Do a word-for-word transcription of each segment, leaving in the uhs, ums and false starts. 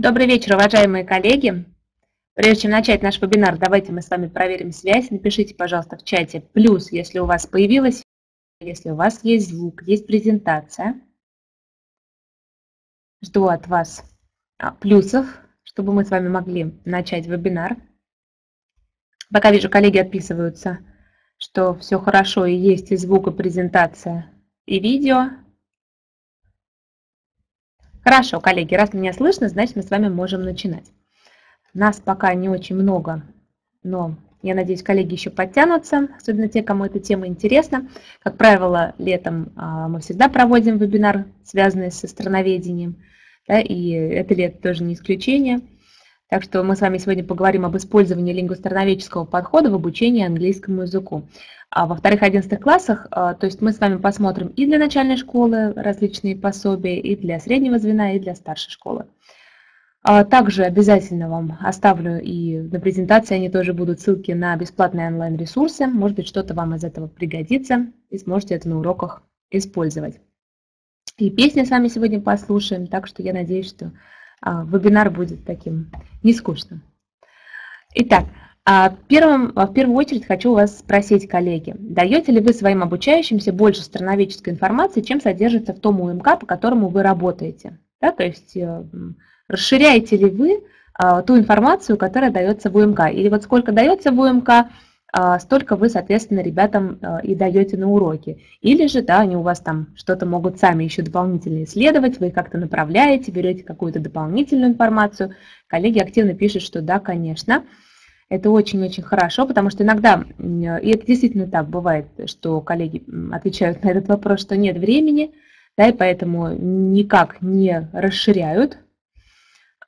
Добрый вечер, уважаемые коллеги. Прежде чем начать наш вебинар, давайте мы с вами проверим связь. Напишите, пожалуйста, в чате плюс, если у вас появилось, если у вас есть звук, есть презентация. Жду от вас плюсов, чтобы мы с вами могли начать вебинар. Пока вижу, коллеги отписываются, что все хорошо, и есть и звук, и презентация, и видео. Хорошо, коллеги, раз меня слышно, значит, мы с вами можем начинать. Нас пока не очень много, но я надеюсь, коллеги еще подтянутся, особенно те, кому эта тема интересна. Как правило, летом мы всегда проводим вебинар, связанный со страноведением, да, и это лето тоже не исключение. Так что мы с вами сегодня поговорим об использовании лингвостранноведческого подхода в обучении английскому языку. А во вторых одиннадцатых классах, то есть мы с вами посмотрим и для начальной школы различные пособия, и для среднего звена, и для старшей школы. Также обязательно вам оставлю и на презентации, они тоже будут ссылки на бесплатные онлайн-ресурсы. Может быть, что-то вам из этого пригодится, и сможете это на уроках использовать. И песни с вами сегодня послушаем, так что я надеюсь, что вебинар будет таким нескучным. Итак, первым, в первую очередь хочу вас спросить, коллеги, даете ли вы своим обучающимся больше страноведческой информации, чем содержится в том УМК, по которому вы работаете? Да, то есть расширяете ли вы ту информацию, которая дается в УМК? Или вот сколько дается в УМК, столько вы, соответственно, ребятам и даете на уроки. Или же, да, они у вас там что-то могут сами еще дополнительно исследовать, вы их как-то направляете, берете какую-то дополнительную информацию. Коллеги активно пишут, что да, конечно, это очень-очень хорошо, потому что иногда, и это действительно так бывает, что коллеги отвечают на этот вопрос, что нет времени, да, и поэтому никак не расширяют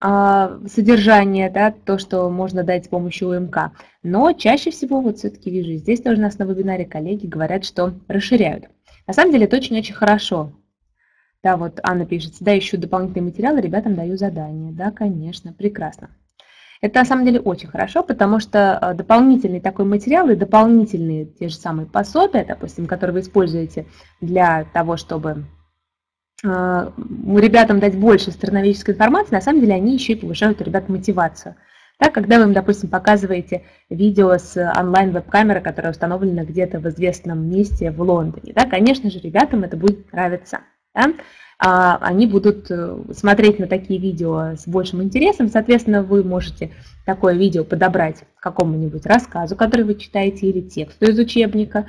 содержание, да, то, что можно дать с помощью УМК. Но чаще всего, вот все-таки вижу, здесь тоже у нас на вебинаре коллеги говорят, что расширяют. На самом деле это очень-очень хорошо. Да, вот Анна пишет, да, ищу дополнительные материалы, ребятам даю задания. Да, конечно, прекрасно. Это на самом деле очень хорошо, потому что дополнительный такой материал и дополнительные те же самые пособия, допустим, которые вы используете для того, чтобы ребятам дать больше страноведческой информации, на самом деле они еще и повышают у ребят мотивацию. Так, когда вы им, допустим, показываете видео с онлайн-веб-камеры, которая установлена где-то в известном месте в Лондоне, да, конечно же, ребятам это будет нравиться. Да? Они будут смотреть на такие видео с большим интересом, соответственно, вы можете такое видео подобрать к какому-нибудь рассказу, который вы читаете, или тексту из учебника,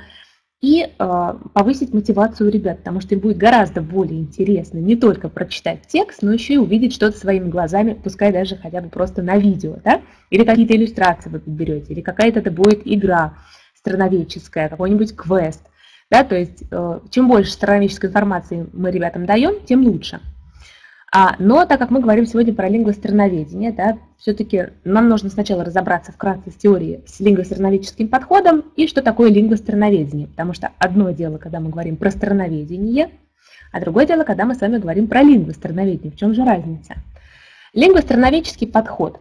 и э, повысить мотивацию ребят, потому что им будет гораздо более интересно не только прочитать текст, но еще и увидеть что-то своими глазами, пускай даже хотя бы просто на видео, да? Или какие-то иллюстрации вы подберете, или какая-то это будет игра страноведческая, какой-нибудь квест, да? То есть э, чем больше страноведческой информации мы ребятам даем, тем лучше. А, но так как мы говорим сегодня про лингвостранноведение, да, все-таки нам нужно сначала разобраться вкратце с теорией, с лингвостранноведческим подходом и что такое лингвостранноведение. Потому что одно дело, когда мы говорим про страноведение, а другое дело, когда мы с вами говорим про лингвостранноведение. В чем же разница? Лингвостранноведческий подход.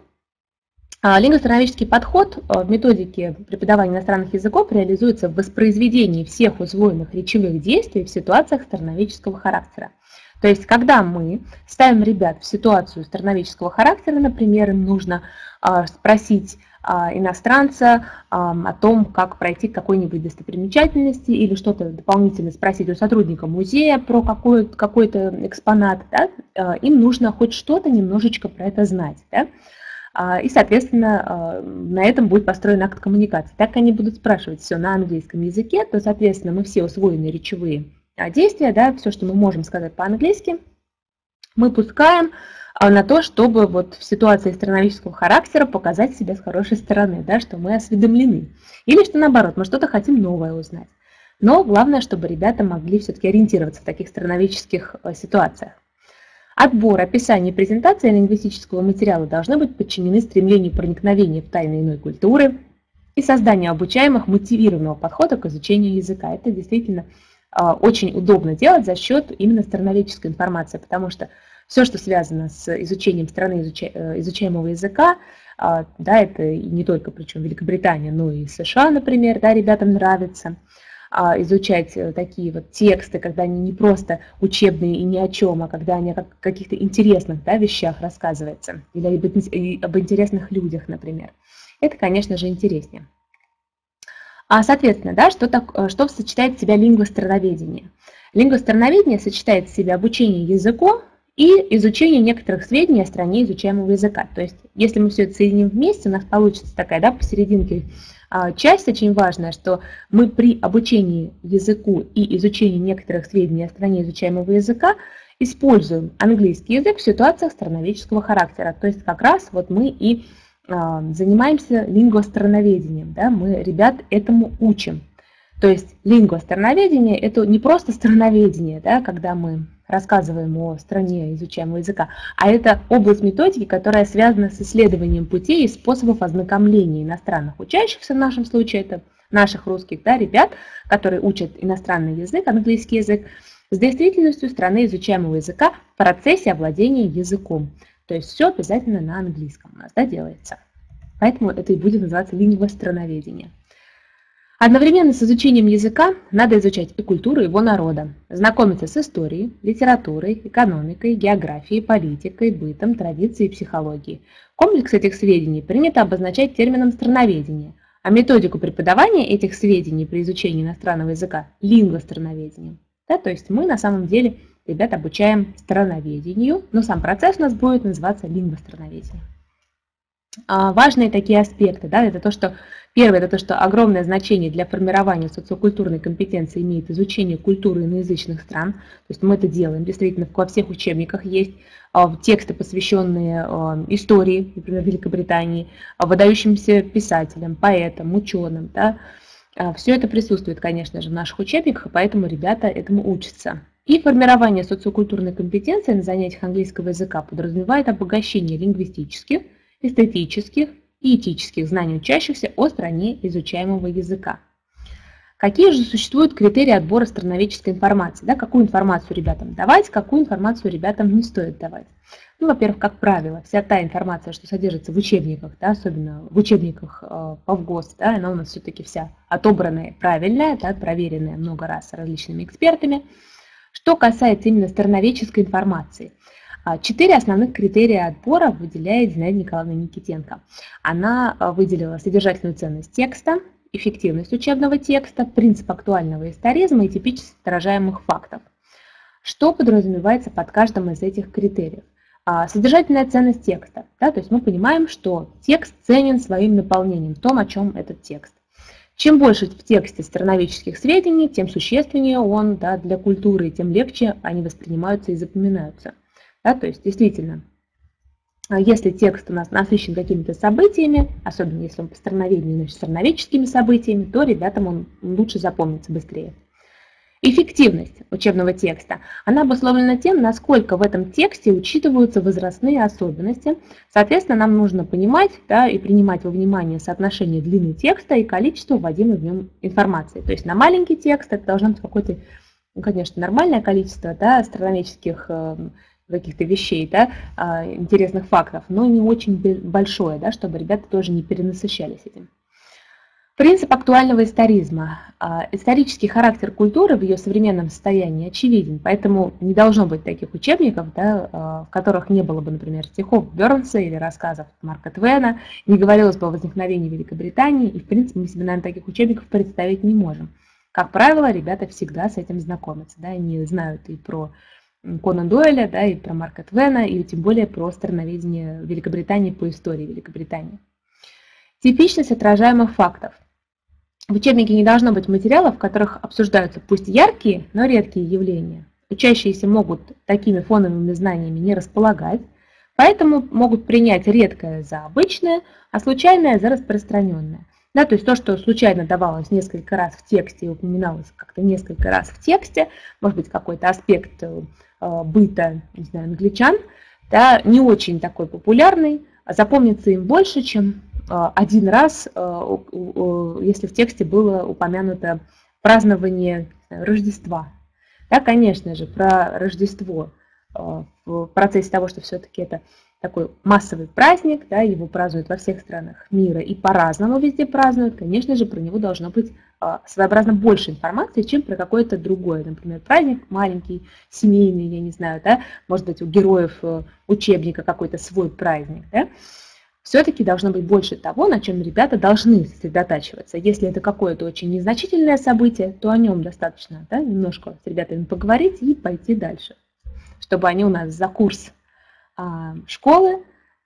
Лингвостранноведческий подход в методике преподавания иностранных языков реализуется в воспроизведении всех усвоенных речевых действий в ситуациях страноведческого характера. То есть, когда мы ставим ребят в ситуацию страноведческого характера, например, им нужно спросить иностранца о том, как пройти к какой-нибудь достопримечательности, или что-то дополнительно спросить у сотрудника музея про какой-то экспонат, да, им нужно хоть что-то немножечко про это знать. Да? И, соответственно, на этом будет построен акт коммуникации. Так как они будут спрашивать все на английском языке, то, соответственно, мы все усвоенные речевые действия, да, все, что мы можем сказать по-английски, мы пускаем на то, чтобы вот в ситуации страноведческого характера показать себя с хорошей стороны, да, что мы осведомлены. Или что наоборот, мы что-то хотим новое узнать. Но главное, чтобы ребята могли все-таки ориентироваться в таких страноведческих ситуациях. Отбор, описание и презентация лингвистического материала должны быть подчинены стремлению проникновения в тайны иной культуры и созданию обучаемых мотивированного подхода к изучению языка. Это действительно очень удобно делать за счет именно страноведческой информации, потому что все, что связано с изучением страны изучаемого языка, да, это не только, причем Великобритания, но и США, например, да, ребятам нравится. изучать такие вот тексты, когда они не просто учебные и ни о чем, а когда они о каких-то интересных, да, вещах рассказываются, или об интересных людях, например. Это, конечно же, интереснее. А, соответственно, да, что, так, что сочетает в себя лингвострановедение? Лингвострановедение сочетает в себе обучение языку и изучение некоторых сведений о стране изучаемого языка. То есть, если мы все это соединим вместе, у нас получится такая, да, посерединке а, часть очень важная, что мы при обучении языку и изучении некоторых сведений о стране изучаемого языка используем английский язык в ситуациях страноведческого характера. То есть, как раз вот мы и занимаемся лингвострановедением, да, мы ребят этому учим. То есть лингвострановедение — это не просто страноведение, да, когда мы рассказываем о стране изучаемого языка, а это область методики, которая связана с исследованием путей и способов ознакомления иностранных учащихся, в нашем случае это наших русских, да, ребят, которые учат иностранный язык, английский язык, с действительностью страны изучаемого языка в процессе овладения языком. То есть все обязательно на английском у нас, да, делается. Поэтому это и будет называться лингвострановедение. Одновременно с изучением языка надо изучать и культуру его народа, знакомиться с историей, литературой, экономикой, географией, политикой, бытом, традицией и психологией. Комплекс этих сведений принято обозначать термином страноведение, а методику преподавания этих сведений при изучении иностранного языка – лингвострановедением. Да, то есть мы на самом деле... Ребят, обучаем страноведению, но сам процесс у нас будет называться лингвострановедение. А важные такие аспекты, да, это то, что первое, это то, что огромное значение для формирования социокультурной компетенции имеет изучение культуры иноязычных стран. То есть мы это делаем, действительно, во всех учебниках есть тексты, посвященные истории, например, Великобритании, выдающимся писателям, поэтам, ученым, да. Все это присутствует, конечно же, в наших учебниках, и поэтому ребята этому учатся. И формирование социокультурной компетенции на занятиях английского языка подразумевает обогащение лингвистических, эстетических и этических знаний учащихся о стране изучаемого языка. Какие же существуют критерии отбора страноведческой информации? Да, какую информацию ребятам давать, какую информацию ребятам не стоит давать? Ну, во-первых, как правило, вся та информация, что содержится в учебниках, да, особенно в учебниках э, по ВГОС, да, она у нас все-таки вся отобранная, правильная, да, проверенная много раз различными экспертами. Что касается именно страноведческой информации, четыре основных критерия отбора выделяет Зинаида Николаевна Никитенко. Она выделила содержательную ценность текста, эффективность учебного текста, принцип актуального историзма и типичность отражаемых фактов. Что подразумевается под каждым из этих критериев? Содержательная ценность текста, да, то есть мы понимаем, что текст ценен своим наполнением, том, о чем этот текст. Чем больше в тексте страноведческих сведений, тем существеннее он, да, для культуры, тем легче они воспринимаются и запоминаются. Да, то есть, действительно, если текст у нас насыщен какими-то событиями, особенно если он по страноведению, значит, страноведческими событиями, то ребятам он лучше запомнится быстрее. Эффективность учебного текста, она обусловлена тем, насколько в этом тексте учитываются возрастные особенности. Соответственно, нам нужно понимать, да, и принимать во внимание соотношение длины текста и количество вводимой в нем информации. То есть на маленький текст это должно быть какое-то, ну, конечно, нормальное количество, да, страноведческих каких-то вещей, да, интересных фактов, но не очень большое, да, чтобы ребята тоже не перенасыщались этим. Принцип актуального историзма. Исторический характер культуры в ее современном состоянии очевиден, поэтому не должно быть таких учебников, да, в которых не было бы, например, стихов Бернса или рассказов Марка Твена, не говорилось бы о возникновении Великобритании, и, в принципе, мы себе, наверное, таких учебников представить не можем. Как правило, ребята всегда с этим знакомятся, да, они знают и про Конан Дойля, да, и про Марка Твена, и тем более про страноведение Великобритании по истории Великобритании. Типичность отражаемых фактов. В учебнике не должно быть материалов, в которых обсуждаются пусть яркие, но редкие явления. Учащиеся могут такими фоновыми знаниями не располагать, поэтому могут принять редкое за обычное, а случайное за распространенное. Да, то есть то, что случайно давалось несколько раз в тексте и упоминалось как-то несколько раз в тексте, может быть, какой-то аспект э, быта, не знаю, англичан, да, не очень такой популярный, запомнится им больше, чем один раз, если в тексте было упомянуто празднование Рождества. Да, конечно же, про Рождество в процессе того, что все-таки это такой массовый праздник, да, его празднуют во всех странах мира и по-разному везде празднуют, конечно же, про него должно быть а, своеобразно больше информации, чем про какое-то другое, например, праздник маленький, семейный, я не знаю, да, может быть, у героев учебника какой-то свой праздник, да. Все-таки должно быть больше того, на чем ребята должны сосредотачиваться. Если это какое-то очень незначительное событие, то о нем достаточно, да, немножко с ребятами поговорить и пойти дальше, чтобы они у нас за курс школы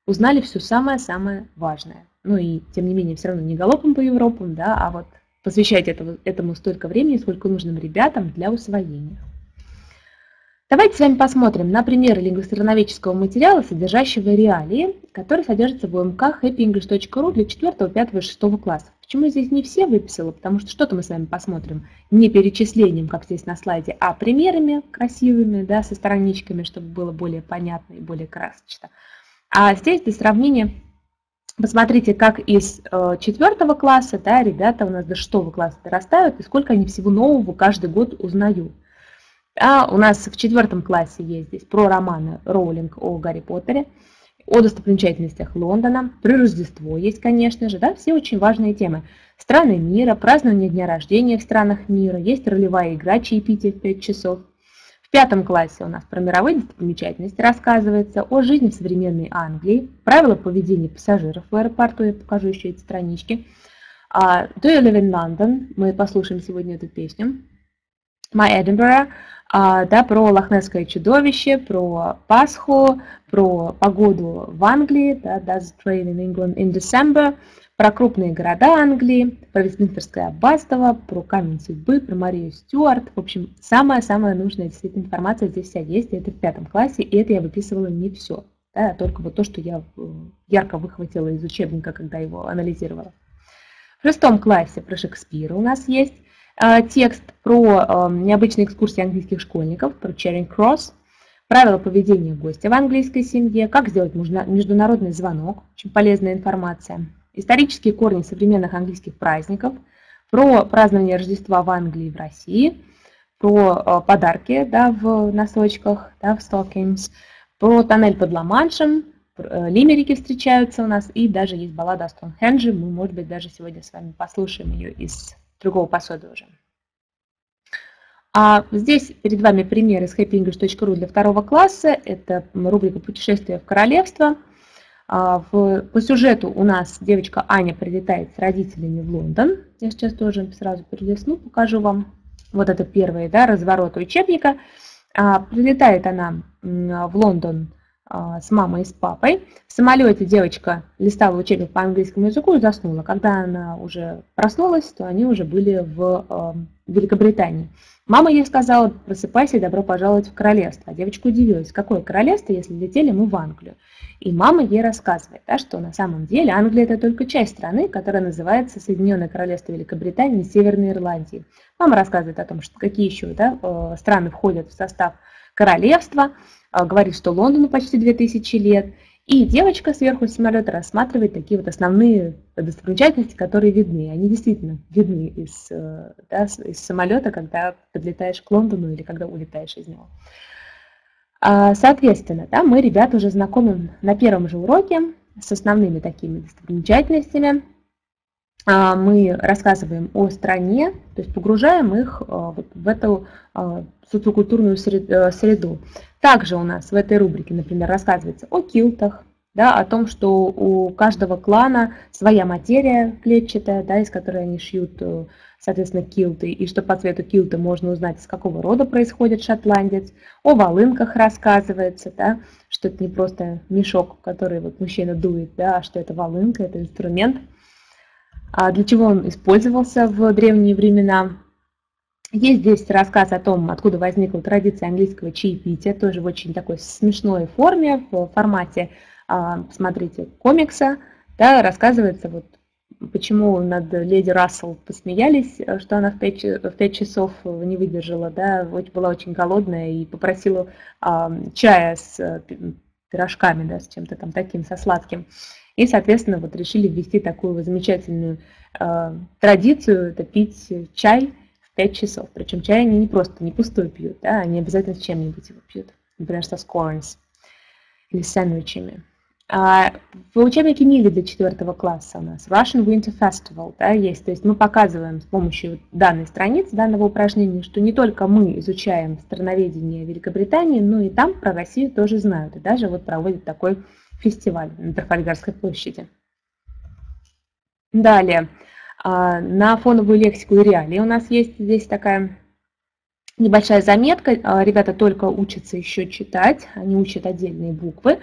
узнали все самое-самое важное. Ну и, тем не менее, все равно не галопом по Европам, да, а вот посвящать этому, этому столько времени, сколько нужным ребятам для усвоения. Давайте с вами посмотрим на примеры лингвоисторического материала, содержащего реалии, который содержится в ОМК happy english точка ru для четвёртого, пятого и шестого классов. Почему здесь не все выписала? Потому что что-то мы с вами посмотрим не перечислением, как здесь на слайде, а примерами красивыми, да, со страничками, чтобы было более понятно и более красочно. А здесь для сравнения посмотрите, как из четвёртого класса, да, ребята у нас до шестого класса дорастают и сколько они всего нового каждый год узнают. А у нас в четвертом классе есть здесь про романы Роулинг о Гарри Поттере, о достопримечательностях Лондона, про Рождество есть, конечно же, да, все очень важные темы. Страны мира, празднование дня рождения в странах мира, есть ролевая игра чаепитие в пять часов. В пятом классе у нас про мировые достопримечательности рассказывается, о жизни в современной Англии, правила поведения пассажиров в аэропорту, я покажу еще эти странички. Do you live in London? Мы послушаем сегодня эту песню. My Edinburgh, да, про лохнесское чудовище, про Пасху, про погоду в Англии, да, Does it rain in England in December, про крупные города Англии, про Вестминстерское аббатство, про камень судьбы, про Марию Стюарт. В общем, самая-самая нужная действительно информация здесь вся есть, и это в пятом классе, и это я выписывала не все, да, а только вот то, что я ярко выхватила из учебника, когда его анализировала. В шестом классе про Шекспира у нас есть текст про необычные экскурсии английских школьников, про Charing Cross, правила поведения гостя в английской семье, как сделать международный звонок, очень полезная информация, исторические корни современных английских праздников, про празднование Рождества в Англии и в России, про подарки, да, в носочках, да, в stockings, про тоннель под Ла-Маншем, лимерики встречаются у нас, и даже есть баллада о Стоунхендже, мы, может быть, даже сегодня с вами послушаем ее из другого посуды уже. А здесь перед вами примеры с happy english точка ru для второго класса. Это рубрика «Путешествие в королевство». По сюжету у нас девочка Аня прилетает с родителями в Лондон. Я сейчас тоже сразу перелесну, покажу вам. Вот это первые, да, развороты учебника. Прилетает она в Лондон с мамой и с папой. В самолете девочка листала учебник по английскому языку и заснула. Когда она уже проснулась, то они уже были в э, Великобритании. Мама ей сказала: просыпайся и добро пожаловать в королевство. А девочка удивилась: какое королевство, если летели мы в Англию? И мама ей рассказывает, да, что на самом деле Англия – это только часть страны, которая называется Соединенное Королевство Великобритании и Северной Ирландии. Мама рассказывает о том, что какие еще, да, э, страны входят в состав королевства, говорит, что Лондону почти две тысячи лет, и девочка сверху самолета рассматривает такие вот основные достопримечательности, которые видны. Они действительно видны из, да, из самолета, когда подлетаешь к Лондону или когда улетаешь из него. Соответственно, да, мы, ребят, уже знакомим на первом же уроке с основными такими достопримечательностями. Мы рассказываем о стране, то есть погружаем их вот в эту социокультурную среду. Также у нас в этой рубрике, например, рассказывается о килтах, да, о том, что у каждого клана своя материя клетчатая, да, из которой они шьют, соответственно, килты, и что по цвету килта можно узнать, из какого рода происходит шотландец. О волынках рассказывается, да, что это не просто мешок, который вот мужчина дует, да, а что это волынка, это инструмент, для чего он использовался в древние времена. Есть здесь рассказ о том, откуда возникла традиция английского чаепития, тоже в очень такой смешной форме, в формате, посмотрите, комикса, да, рассказывается, вот, почему над леди Рассел посмеялись, что она в пять часов не выдержала, да, была очень голодная и попросила а, чая с пирожками, да, с чем-то там таким, со сладким. И, соответственно, вот решили ввести такую замечательную э, традицию, это пить чай в пять часов. Причем чай они не просто не пустой пьют, да, они обязательно с чем-нибудь его пьют. Например, со scones или с сэндвичами. В учебнике Мили для четвертого класса у нас Russian Winter Festival, да, есть. То есть мы показываем с помощью данной страницы, данного упражнения, что не только мы изучаем страноведение Великобритании, но и там про Россию тоже знают. И даже вот проводят такой фестиваль на Трафальгарской площади. Далее. На фоновую лексику и реалии у нас есть здесь такая небольшая заметка. Ребята только учатся еще читать, они учат отдельные буквы.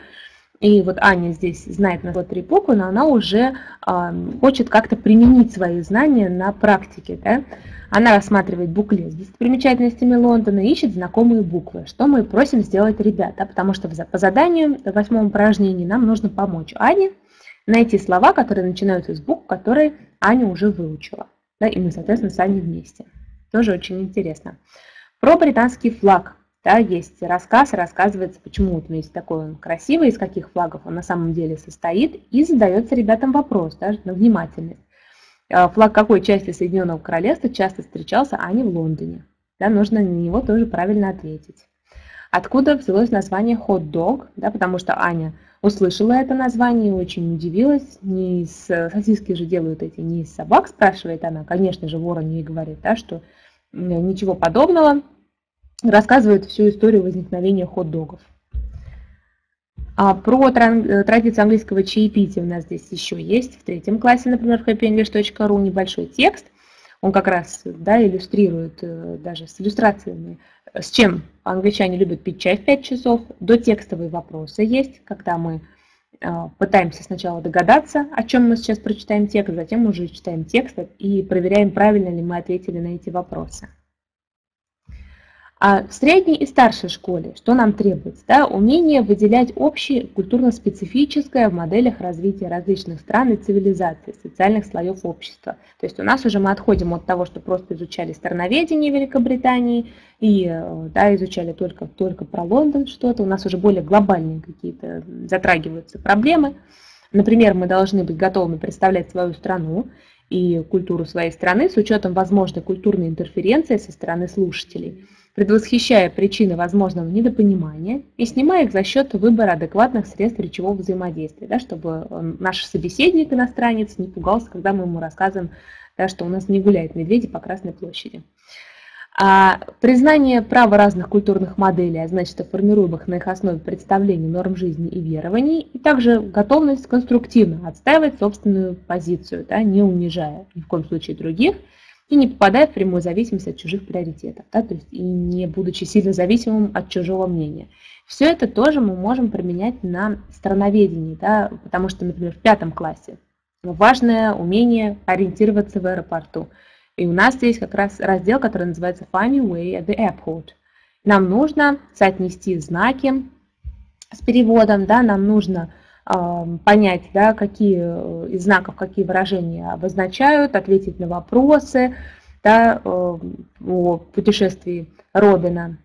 И вот Аня здесь знает на три буквы, но она уже э, хочет как-то применить свои знания на практике. Да? Она рассматривает буклет с достопримечательностями Лондона и ищет знакомые буквы, что мы просим сделать ребята, потому что по заданию в восьмом упражнении нам нужно помочь Ане найти слова, которые начинаются с букв, которые Аня уже выучила. Да? И мы, соответственно, с Аней вместе. Тоже очень интересно. Про британский флаг. Да, есть рассказ, рассказывается, почему вот есть такой он красивый, из каких флагов он на самом деле состоит, и задается ребятам вопрос, да, на внимательность. Флаг какой части Соединенного Королевства часто встречался, а не в Лондоне? Да, нужно на него тоже правильно ответить. Откуда взялось название хот-дог? Да, потому что Аня услышала это название и очень удивилась. Не из сосиски же делают эти, не из собак, спрашивает она. Конечно же, ворон ей говорит, да, что ничего подобного. Рассказывает всю историю возникновения хот-догов. А про традицию английского чаепития у нас здесь еще есть. В третьем классе, например, в happyenglish точка ru небольшой текст. Он как раз, да, иллюстрирует, даже с иллюстрациями, с чем англичане любят пить чай в пять часов. Дотекстовые вопросы есть, когда мы пытаемся сначала догадаться, о чем мы сейчас прочитаем текст, затем уже читаем текст и проверяем, правильно ли мы ответили на эти вопросы. А в средней и старшей школе что нам требуется? Да, умение выделять общее культурно-специфическое в моделях развития различных стран и цивилизаций, социальных слоев общества. То есть у нас уже мы отходим от того, что просто изучали страноведение Великобритании и, да, изучали только, только про Лондон что-то. У нас уже более глобальные какие-то затрагиваются проблемы. Например, мы должны быть готовы представлять свою страну и культуру своей страны с учетом возможной культурной интерференции со стороны слушателей, предвосхищая причины возможного недопонимания и снимая их за счет выбора адекватных средств речевого взаимодействия, да, чтобы наш собеседник, иностранец, не пугался, когда мы ему рассказываем, да, что у нас не гуляют медведи по Красной площади. А признание права разных культурных моделей, а значит, формируемых на их основе представлений, норм жизни и верований, и также готовность конструктивно отстаивать собственную позицию, да, не унижая ни в коем случае других, и не попадая в прямую зависимость от чужих приоритетов, да, то есть и не будучи сильно зависимым от чужого мнения. Все это тоже мы можем применять на страноведении, да, потому что, например, в пятом классе важное умение ориентироваться в аэропорту. И у нас здесь как раз раздел, который называется «Find your way at the airport». Нам нужно соотнести знаки с переводом, да, нам нужно понять, да, какие из знаков, какие выражения обозначают, ответить на вопросы, да, о путешествии Робина,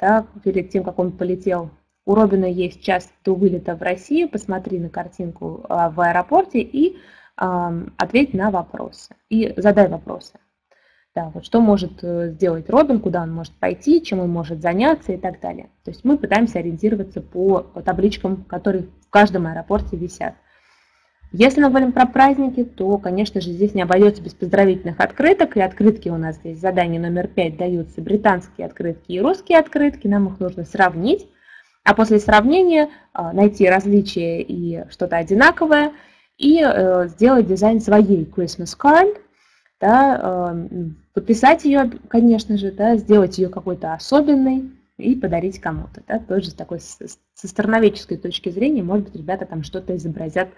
да, перед тем, как он полетел. У Робина есть час до вылета в Россию, посмотри на картинку в аэропорте и ответь на вопросы, и задай вопросы. Да, вот что может сделать Робин, куда он может пойти, чем он может заняться и так далее. То есть мы пытаемся ориентироваться по табличкам, которые в каждом аэропорте висят. Если мы говорим про праздники, то, конечно же, здесь не обойдется без поздравительных открыток. И открытки у нас здесь, задание номер пять, даются британские открытки и русские открытки. Нам их нужно сравнить, а после сравнения найти различия и что-то одинаковое, и сделать дизайн своей Christmas card. Да, подписать ее, конечно же, да, сделать ее какой-то особенной и подарить кому-то. Да, тоже с такой, со страноведческой точки зрения, может быть, ребята там что-то изобразят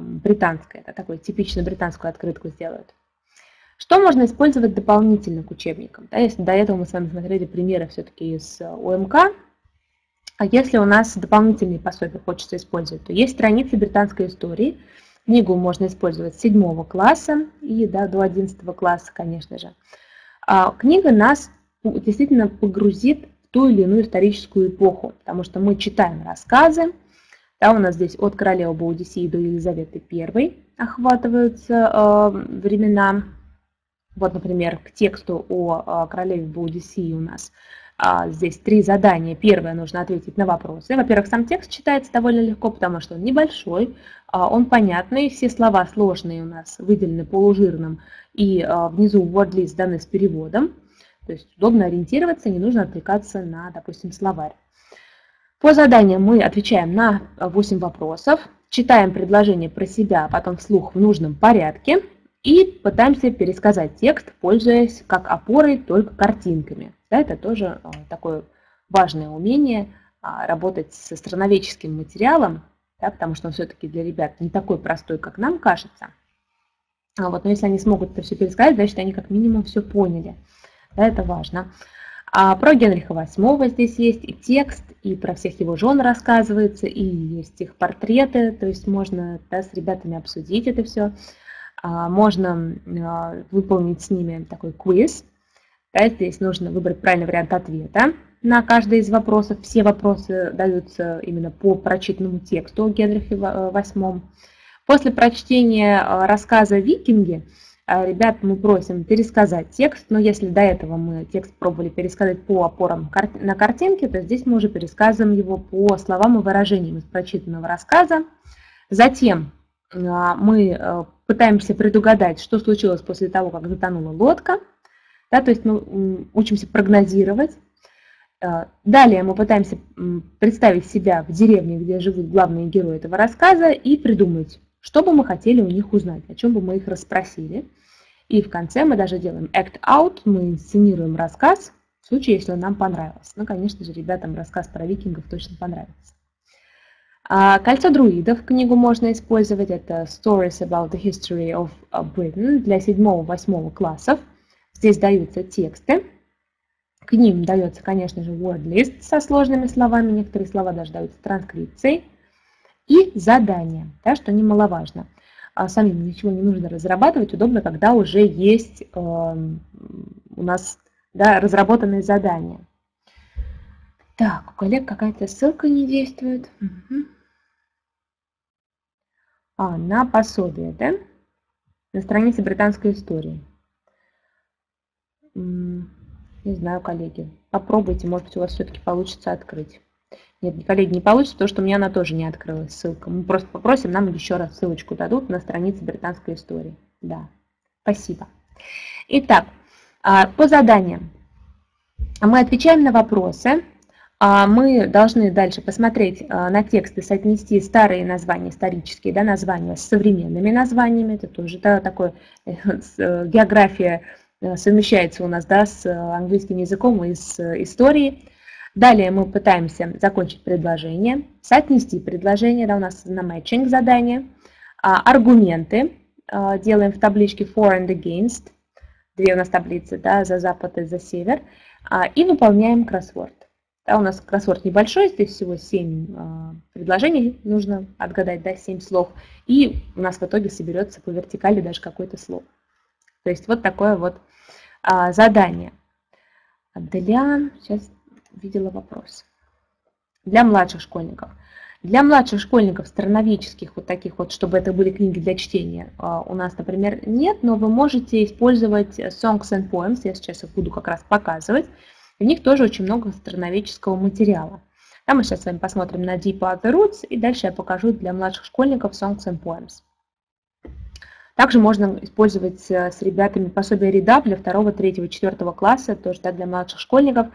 британское, да, такую типично британскую открытку сделают. Что можно использовать дополнительно к учебникам? Да, если до этого мы с вами смотрели примеры все-таки из ОМК, а если у нас дополнительные пособия хочется использовать, то есть страницы британской истории. Книгу можно использовать с седьмого класса и, да, до одиннадцатого класса, конечно же. А книга нас действительно погрузит в ту или иную историческую эпоху, потому что мы читаем рассказы. Да, у нас здесь от королевы Баудисии до Елизаветы Первой охватываются э, времена. Вот, например, к тексту о, о королеве Баудисии у нас Здесь три задания. Первое, нужно ответить на вопросы. Во-первых, сам текст читается довольно легко, потому что он небольшой, он понятный, все слова сложные у нас выделены полужирным, и внизу word-лист даны с переводом. То есть удобно ориентироваться, не нужно отвлекаться на, допустим, словарь. По заданиям мы отвечаем на восемь вопросов, читаем предложение про себя, потом вслух в нужном порядке и пытаемся пересказать текст, пользуясь как опорой, только картинками. Да, это тоже такое важное умение работать со страноведческим материалом, да, потому что он все-таки для ребят не такой простой, как нам кажется. Вот, но если они смогут это все пересказать, значит, они как минимум все поняли. Да, это важно. А про Генриха восьмого здесь есть и текст, и про всех его жен рассказывается, и есть их портреты, то есть можно, да, с ребятами обсудить это все. А, можно а, выполнить с ними такой квиз. Да, здесь нужно выбрать правильный вариант ответа на каждый из вопросов. Все вопросы даются именно по прочитанному тексту о Генрихе восьмом. После прочтения рассказа «Викинги» ребят мы просим пересказать текст, но если до этого мы текст пробовали пересказать по опорам на картинке, то здесь мы уже пересказываем его по словам и выражениям из прочитанного рассказа. Затем мы пытаемся предугадать, что случилось после того, как затонула лодка, да, то есть мы учимся прогнозировать. Далее мы пытаемся представить себя в деревне, где живут главные герои этого рассказа, и придумать, что бы мы хотели у них узнать, о чем бы мы их расспросили. И в конце мы даже делаем act out, мы инсценируем рассказ, в случае, если он нам понравился. Ну, конечно же, ребятам рассказ про викингов точно понравится. А «Кольцо друидов» книгу можно использовать, это Stories about the History of Britain для седьмого-восьмого классов. Здесь даются тексты, к ним дается, конечно же, word-лист со сложными словами, некоторые слова даже даются транскрипцией. И задание, да, что немаловажно. Самим ничего не нужно разрабатывать, удобно, когда уже есть э, у нас, да, разработанные задания. Так, у коллег какая-то ссылка не действует. Угу. А, на пособие, да? На странице британской истории. Не знаю, коллеги. Попробуйте, может быть, у вас все-таки получится открыть. Нет, коллеги, не получится, потому что у меня она тоже не открылась, ссылка. Мы просто попросим, нам еще раз ссылочку дадут на странице британской истории. Да, спасибо. Итак, по заданиям. Мы отвечаем на вопросы. Мы должны дальше посмотреть на тексты, соотнести старые названия, исторические, да, названия с современными названиями. Это тоже, да, такое география совмещается у нас, да, с английским языком и с историей. Далее мы пытаемся закончить предложение, соотнести предложение, да, у нас на matching задание, а, аргументы а, делаем в табличке for and against, две у нас таблицы, да, за запад и за север, а, и выполняем кроссворд. Да, у нас кроссворд небольшой, здесь всего семь а, предложений, нужно отгадать, да, семь слов, и у нас в итоге соберется по вертикали даже какое-то слово. То есть вот такое вот а, задание для... Сейчас видела вопрос. Для младших школьников. Для младших школьников страноведческих, вот таких вот, чтобы это были книги для чтения, у нас, например, нет, но вы можете использовать Songs and Poems, я сейчас их буду как раз показывать. В них тоже очень много страноведческого материала. А мы сейчас с вами посмотрим на Deep of the Roots, и дальше я покажу для младших школьников Songs and Poems. Также можно использовать с ребятами пособие Read-up для второго, третьего, четвёртого класса, тоже, да, для младших школьников.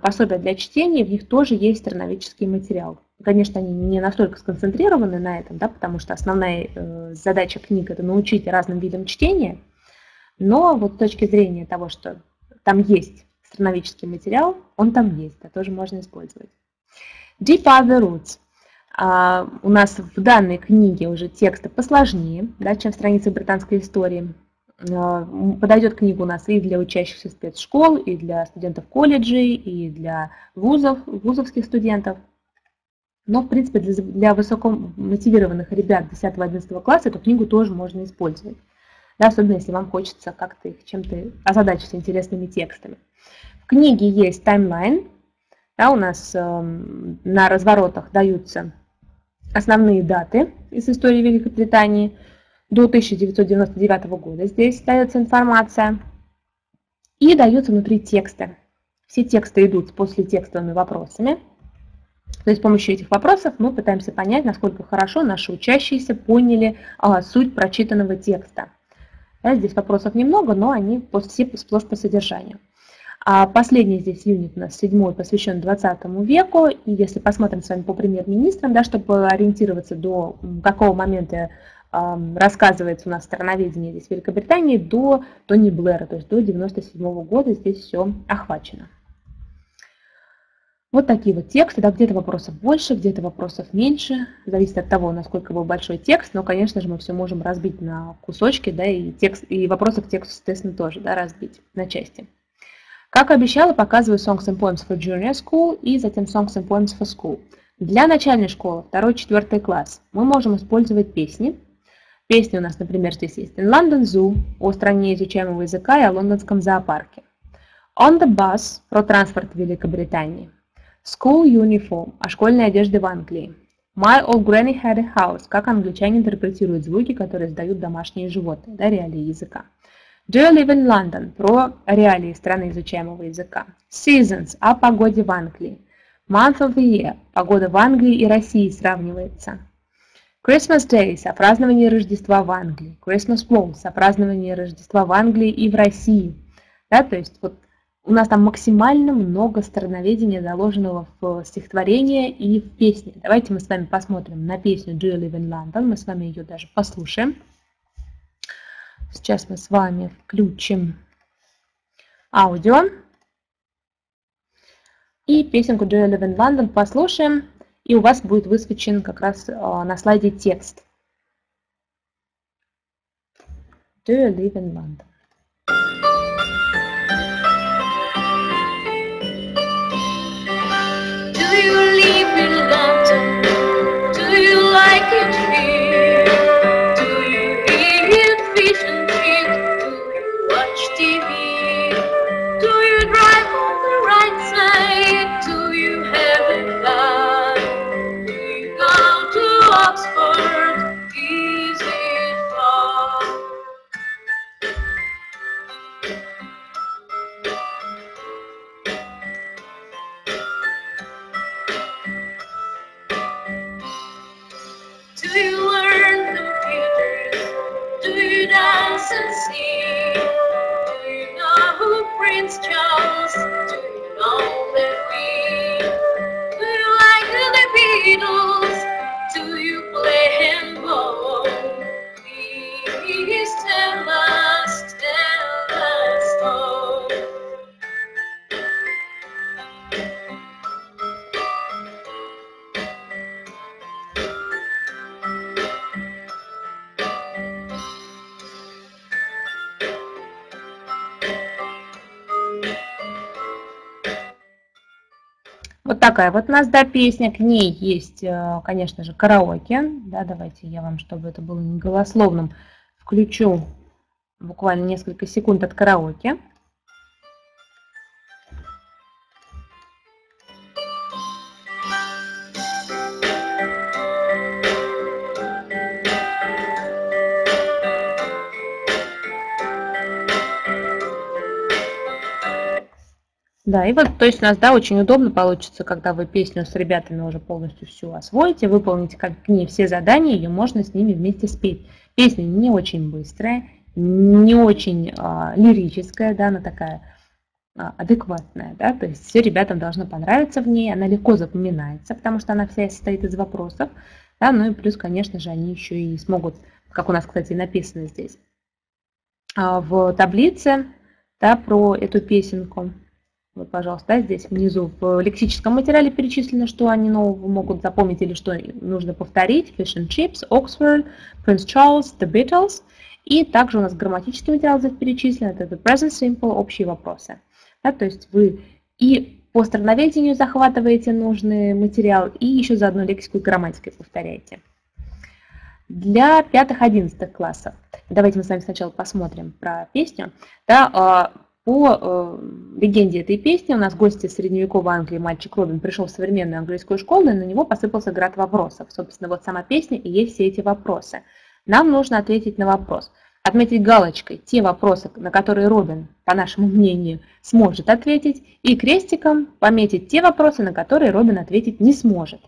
Пособия для чтения, в них тоже есть страноведческий материал. Конечно, они не настолько сконцентрированы на этом, да, потому что основная э, задача книг – это научить разным видам чтения, но вот с точки зрения того, что там есть страноведческий материал, он там есть, это тоже можно использовать. Deep of the Roots. А, у нас в данной книге уже тексты посложнее, да, чем в страницах британской истории. Подойдет книга у нас и для учащихся спецшкол, и для студентов колледжей, и для вузов, вузовских студентов. Но, в принципе, для, для высокомотивированных ребят десятого-одиннадцатого класса эту книгу тоже можно использовать. Да, особенно, если вам хочется как-то их чем-то озадачить интересными текстами. В книге есть таймлайн. Да, у нас э, на разворотах даются основные даты из истории Великобритании. До тысяча девятьсот девяносто девятого года здесь дается информация. И даются внутри тексты. Все тексты идут с послетекстовыми вопросами. То есть с помощью этих вопросов мы пытаемся понять, насколько хорошо наши учащиеся поняли а, суть прочитанного текста. Да, здесь вопросов немного, но они все сплошь по содержанию. А последний здесь юнит у нас седьмой, посвящен двадцатому веку. И если посмотрим с вами по премьер-министрам, да, чтобы ориентироваться, до какого момента э, рассказывается у нас страноведение здесь в Великобритании, до Тони Блэра, то есть до девяносто седьмого года здесь все охвачено. Вот такие вот тексты, да, где-то вопросов больше, где-то вопросов меньше, зависит от того, насколько был большой текст, но, конечно же, мы все можем разбить на кусочки, да, и, текст, и вопросы к тексту, соответственно, тоже, да, разбить на части. Как обещала, показываю Songs and Poems for Junior School и затем Songs and Poems for School. Для начальной школы, второй-четвёртый класс, мы можем использовать песни. Песни у нас, например, здесь есть In London Zoo, о стране изучаемого языка и о лондонском зоопарке. On the Bus, про транспорт в Великобритании. School Uniform, о школьной одежде в Англии. My Old Granny Had a House, как англичане интерпретируют звуки, которые издают домашние животные, да, реалии языка. Do you live in London? Про реалии страны изучаемого языка. Seasons. О погоде в Англии. Month of the Year. Погода в Англии и России сравнивается. Christmas Days. О праздновании Рождества в Англии. Christmas Walls. О праздновании Рождества в Англии и в России. Да, то есть вот у нас там максимально много страноведения, заложенного в стихотворение и в песне. Давайте мы с вами посмотрим на песню Do you live in London? Мы с вами ее даже послушаем. Сейчас мы с вами включим аудио и песенку Do you live in London послушаем, и у вас будет высвечен как раз на слайде текст. Do you live in London? Do you live in London? Do you like it here? Такая вот у нас, да, песня, к ней есть, конечно же, караоке, да, давайте я вам, чтобы это было не голословным, включу буквально несколько секунд от караоке. Да, и вот, то есть у нас, да, очень удобно получится, когда вы песню с ребятами уже полностью всю освоите, выполните как к ней все задания, ее можно с ними вместе спеть. Песня не очень быстрая, не очень а, лирическая, да, она такая а, адекватная, да, то есть все ребятам должно понравиться в ней, она легко запоминается, потому что она вся состоит из вопросов, да, ну и плюс, конечно же, они еще и смогут, как у нас, кстати, написано здесь, а, в таблице, да, про эту песенку. Вот, пожалуйста, да, здесь внизу в лексическом материале перечислено, что они нового могут запомнить или что нужно повторить. Fish and Chips, Oxford, Prince Charles, The Beatles. И также у нас грамматический материал здесь перечислен. Это The Present Simple, общие вопросы. Да, то есть вы и по страноведению захватываете нужный материал, и еще заодно лексику и грамматику повторяете. Для пятых-одиннадцатых классов. Давайте мы с вами сначала посмотрим про песню. Да, по э, легенде этой песни у нас гости средневековой Англии мальчик Робин пришел в современную английскую школу, и на него посыпался град вопросов. Собственно, вот сама песня и есть все эти вопросы. Нам нужно ответить на вопрос. отметить галочкой те вопросы, на которые Робин, по нашему мнению, сможет ответить, и крестиком пометить те вопросы, на которые Робин ответить не сможет.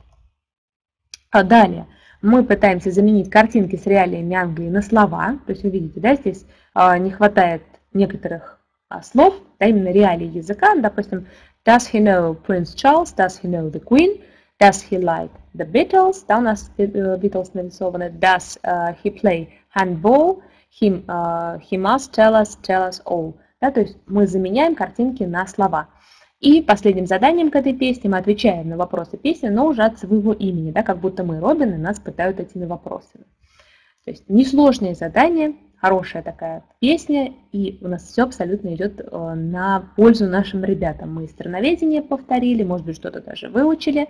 А далее мы пытаемся заменить картинки с реалиями Англии на слова, то есть вы видите, да, здесь не хватает некоторых слов, да, именно реалий языка, допустим, does he know Prince Charles, does he know the Queen, does he like the Beatles, да, у нас Beatles нарисованы, does uh, he play handball, Him, uh, he must tell us, tell us all. Да, то есть мы заменяем картинки на слова. И последним заданием к этой песне мы отвечаем на вопросы песни, но уже от своего имени, да, как будто мы Робин, и нас пытают этими вопросами. То есть несложное задание, хорошая такая песня, и у нас все абсолютно идет на пользу нашим ребятам. Мы страноведение повторили, может быть, что-то даже выучили,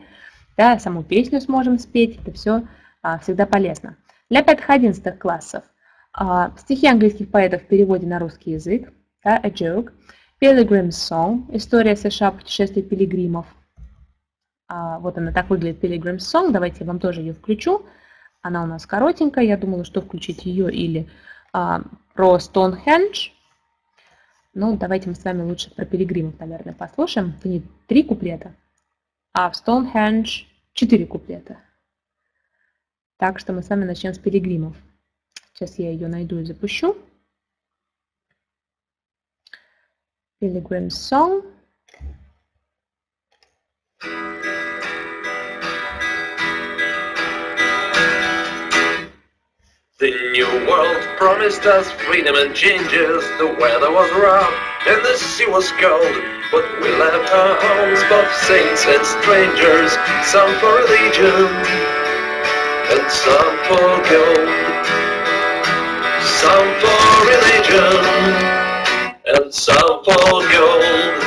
да, саму песню сможем спеть, это все а, всегда полезно. Для пятых-одиннадцатых классов. Uh, стихи английских поэтов в переводе на русский язык, да, A Joke, Pilgrim's Song, история США, путешествие пилигримов. Uh, вот она так выглядит, Pilgrim's Song, давайте я вам тоже ее включу. Она у нас коротенькая, я думала, что включить ее или uh, про Stonehenge. Ну, давайте мы с вами лучше про пилигримов, наверное, послушаем. Это не три куплета, а в Stonehenge четыре куплета. Так что мы с вами начнем с пилигримов. Сейчас я ее найду и запущу. Pilgrim's Song. The new world promised us freedom and changes. The weather was rough and the sea was cold, but we left our homes, both saints and strangers, some for religion and some for gold. Some for religion and some for gold.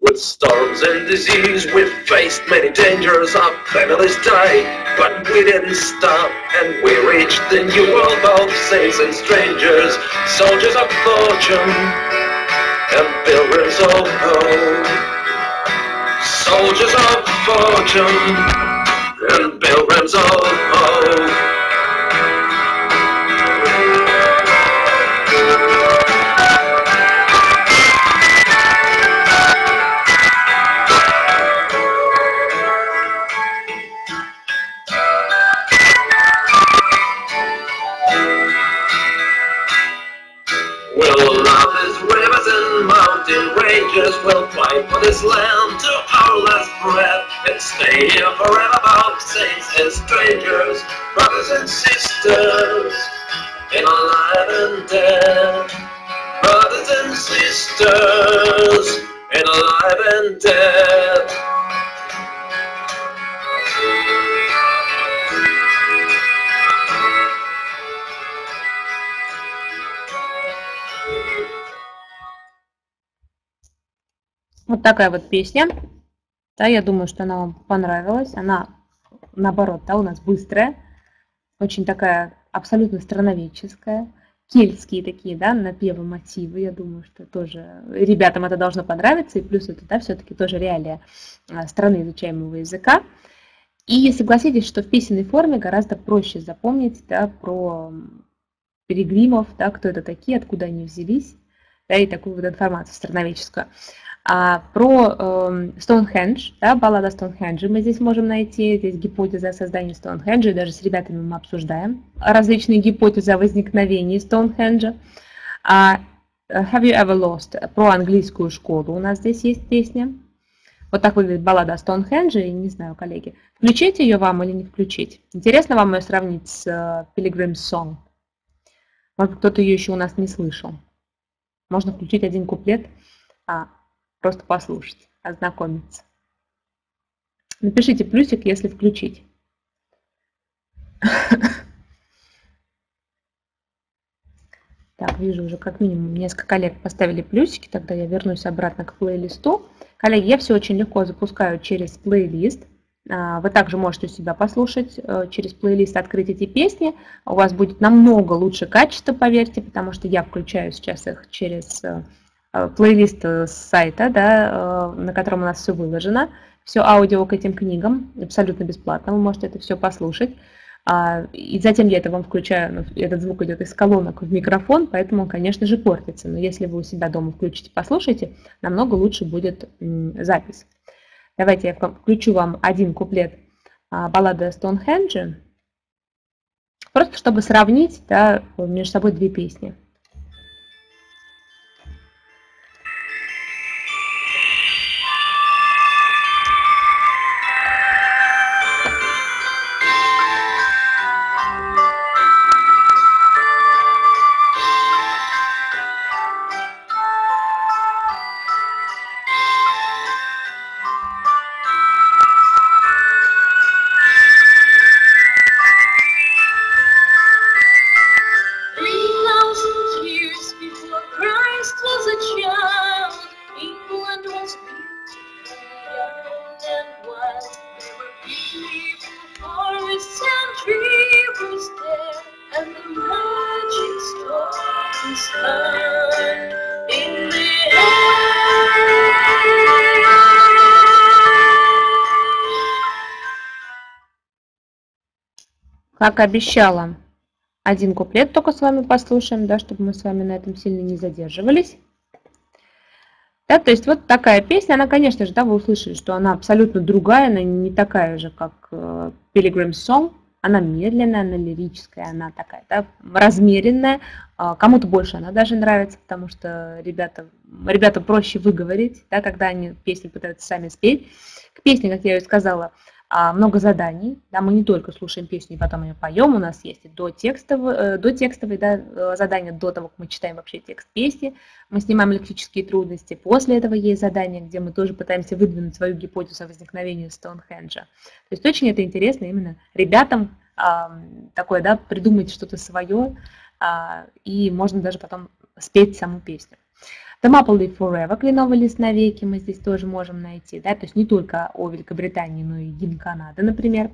With storms and disease we faced many dangers, our families died, but we didn't stop, and we reached the new world of saints and strangers, soldiers of fortune and pilgrims of hope. Soldiers of fortune and pilgrims of hope. We'll fight for this land to our last breath, and stay here forever, both saints and strangers, brothers and sisters, in life and death. Brothers and sisters, in life and death. Вот такая вот песня, да, я думаю, что она вам понравилась, она, наоборот, да, у нас быстрая, очень такая абсолютно страноведческая, кельтские такие, да, напевы, мотивы, я думаю, что тоже ребятам это должно понравиться, и плюс это, да, все-таки тоже реалия страны изучаемого языка. И согласитесь, что в песенной форме гораздо проще запомнить, да, про пилигримов, да, кто это такие, откуда они взялись, да, и такую вот информацию страноведческую. А про Стоунхендж, э, да, баллада Стоунхенджа мы здесь можем найти, здесь гипотеза о создании Стоунхенджа, и даже с ребятами мы обсуждаем различные гипотезы о возникновении Стоунхенджа. А Have You Ever Lost, про английскую школу у нас здесь есть песня. Вот так выглядит баллада о Стоунхендже, и не знаю, коллеги, включить ее вам или не включить? Интересно вам ее сравнить с uh, Pilgrim's Song? Может, кто-то ее еще у нас не слышал. Можно включить один куплет. А, Просто послушать, ознакомиться. Напишите плюсик, если включить. Так, вижу уже как минимум несколько коллег поставили плюсики, тогда я вернусь обратно к плейлисту. Коллеги, я все очень легко запускаю через плейлист. Вы также можете себя послушать через плейлист «Открыть эти песни». У вас будет намного лучше качество, поверьте, потому что я включаю сейчас их через плейлист с сайта, да, на котором у нас все выложено. Все аудио к этим книгам абсолютно бесплатно, вы можете это все послушать. И затем я это вам включаю, этот звук идет из колонок в микрофон, поэтому он, конечно же, портится. Но если вы у себя дома включите, послушайте, намного лучше будет запись. Давайте я включу вам один куплет баллады о Стоунхендже, просто чтобы сравнить, да, между собой две песни. Как обещала, один куплет только с вами послушаем, да, чтобы мы с вами на этом сильно не задерживались. Да, то есть вот такая песня, она, конечно же, да, вы услышали, что она абсолютно другая, она не такая же, как Pilgrim's Song. Она медленная, она лирическая, она такая, да, размеренная. Кому-то больше она даже нравится, потому что ребята, ребята проще выговорить, да, когда они песни пытаются сами спеть. К песне, как я уже сказала, много заданий. Да, мы не только слушаем песню и потом ее поем, у нас есть и дотекстовые, дотекстовые да, задания до того, как мы читаем вообще текст песни. Мы снимаем лексические трудности. После этого есть задания, где мы тоже пытаемся выдвинуть свою гипотезу о возникновении Стоунхенджа. То есть очень это интересно именно ребятам такое, да, придумать что-то свое, и можно даже потом спеть саму песню. The Maple Leaf Forever, кленовый лист навеки, мы здесь тоже можем найти, да, то есть не только о Великобритании, но и гимн Канады, например.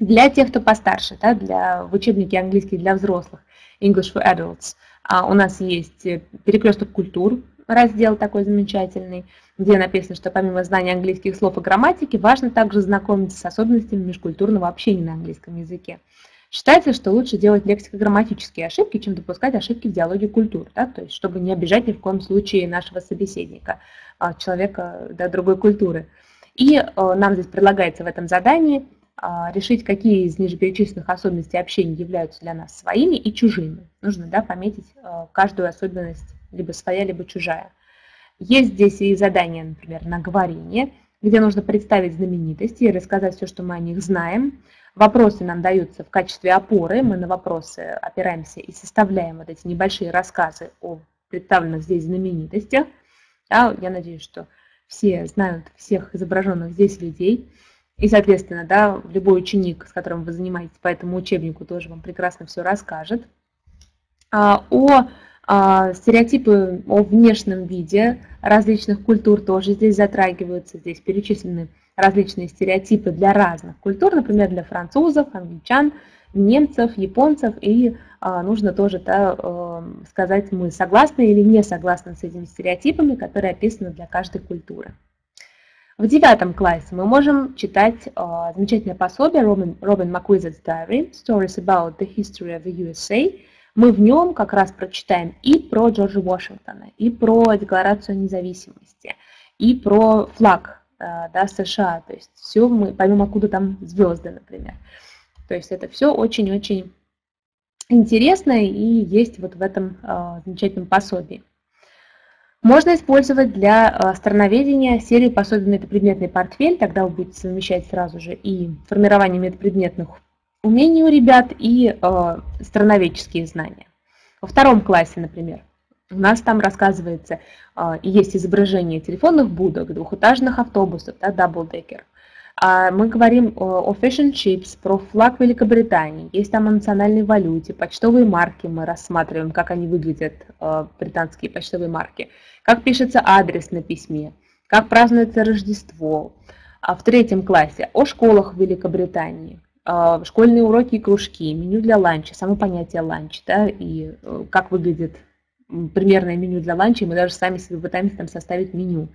Для тех, кто постарше, да, для, в учебнике английский для взрослых, English for adults, а у нас есть перекресток культур, раздел такой замечательный, где написано, что помимо знания английских слов и грамматики, важно также знакомиться с особенностями межкультурного общения на английском языке. Считается, что лучше делать лексико-грамматические ошибки, чем допускать ошибки в диалоге культур, да, то есть чтобы не обижать ни в коем случае нашего собеседника, человека, да, другой культуры. И нам здесь предлагается в этом задании решить, какие из нижеперечисленных особенностей общения являются для нас своими и чужими. Нужно, да, пометить каждую особенность, либо своя, либо чужая. Есть здесь и задание, например, на говорение, где нужно представить знаменитости и рассказать все, что мы о них знаем. Вопросы нам даются в качестве опоры, мы на вопросы опираемся и составляем вот эти небольшие рассказы о представленных здесь знаменитостях. Да, я надеюсь, что все знают всех изображенных здесь людей. И, соответственно, да, любой ученик, с которым вы занимаетесь по этому учебнику, тоже вам прекрасно все расскажет. А, о а, стереотипы о внешнем виде различных культур тоже здесь затрагиваются, здесь перечислены различные стереотипы для разных культур, например, для французов, англичан, немцев, японцев. И а, нужно тоже да, э, сказать, мы согласны или не согласны с этими стереотипами, которые описаны для каждой культуры. В девятом классе мы можем читать э, замечательное пособие Робин Маквизет's Diary, Stories about the History of the ю эс эй. Мы в нем как раз прочитаем и про Джорджа Вашингтона, и про Декларацию независимости, и про флаг. Да, США, то есть все мы поймем, откуда там звезды, например. То есть это все очень-очень интересно и есть вот в этом э, замечательном пособии. Можно использовать для страноведения серии пособий метапредметный портфель, тогда вы будете совмещать сразу же и формирование метапредметных умений у ребят, и э, страноведческие знания. Во втором классе, например, у нас там рассказывается, есть изображение телефонных будок, двухэтажных автобусов, да, double-decker. Мы говорим о fish and chips, про флаг Великобритании, есть там о национальной валюте, почтовые марки мы рассматриваем, как они выглядят, британские почтовые марки, как пишется адрес на письме, как празднуется Рождество, В третьем классе о школах в Великобритании, школьные уроки и кружки, меню для ланча, само понятие ланч, да, и как выглядит примерное меню для ланча, и мы даже сами себе пытаемся там составить меню.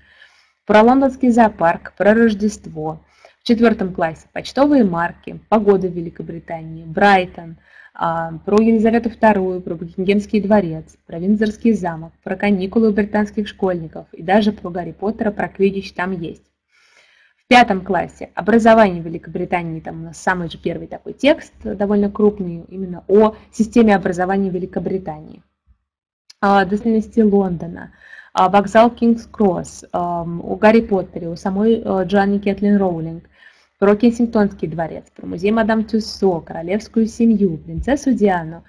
Про лондонский зоопарк, про Рождество. В четвертом классе почтовые марки, погода в Великобритании, Брайтон, про Елизавету вторую, про Букингемский дворец, про Виндзорский замок, про каникулы у британских школьников и даже про Гарри Поттера, про квиддич там есть. В пятом классе образование в Великобритании, там у нас самый же первый такой текст, довольно крупный, именно о системе образования Великобритании. Достопримечательности Лондона, вокзал King's Cross, у Гарри Поттере, у самой Джоанны Кэтлин Роулинг, про Кенсингтонский дворец, про музей Мадам Тюссо, королевскую семью, принцессу Диану,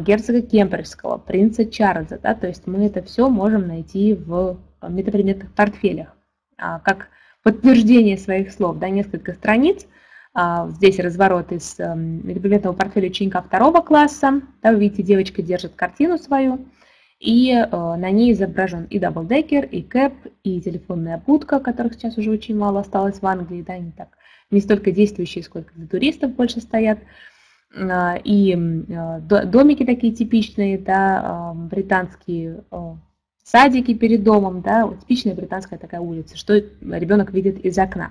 герцога Кембриджского, принца Чарльза. Да, то есть мы это все можем найти в метапредметных портфелях, как подтверждение своих слов. Да, несколько страниц. Здесь разворот из метапредметного портфеля ученика второго класса. Да, вы видите, девочка держит картину свою. И э, на ней изображен и даблдекер, и кэп, и телефонная будка, которых сейчас уже очень мало осталось в Англии, да, не так, не столько действующие, сколько для туристов больше стоят. Э, и э, домики такие типичные, да, э, британские э, садики перед домом, да, вот типичная британская такая улица, что ребенок видит из окна.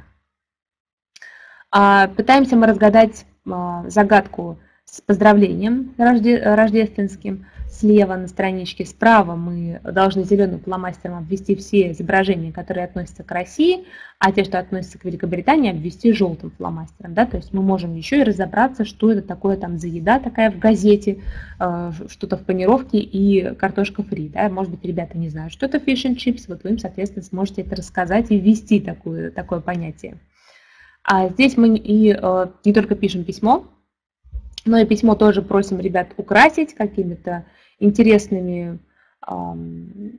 Э, пытаемся мы разгадать э, загадку с поздравлением рожде, рождественским. Слева на страничке, справа мы должны зеленым фломастером обвести все изображения, которые относятся к России, а те, что относятся к Великобритании, обвести желтым фломастером. Да? То есть мы можем еще и разобраться, что это такое там за еда такая в газете, что-то в панировке и картошка фри. Да? Может быть, ребята не знают, что это fish and chips, вот вы им, соответственно, сможете это рассказать и ввести такое, такое понятие. А здесь мы и не только пишем письмо, но и письмо тоже просим ребят украсить какими-то интересными э,